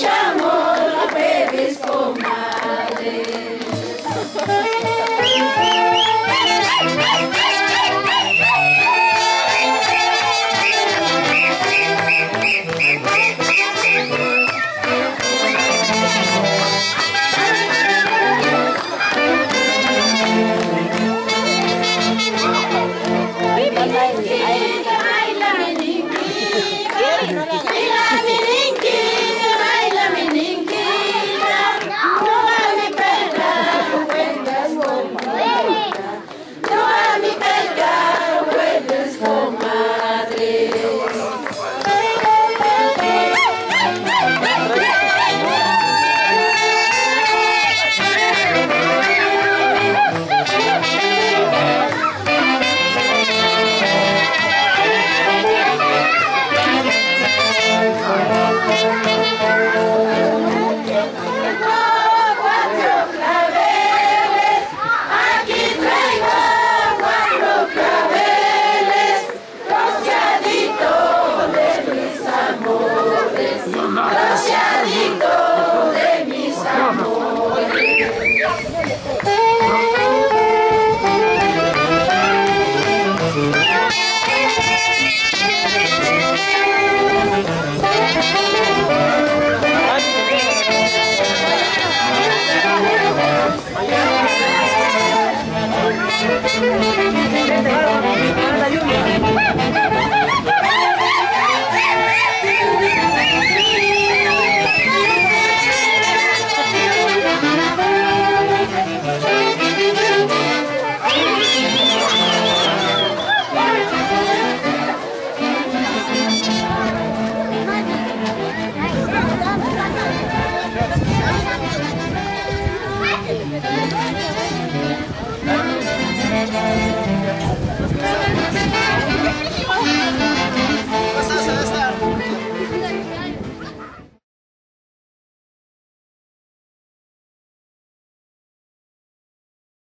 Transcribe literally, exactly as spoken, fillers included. Chamou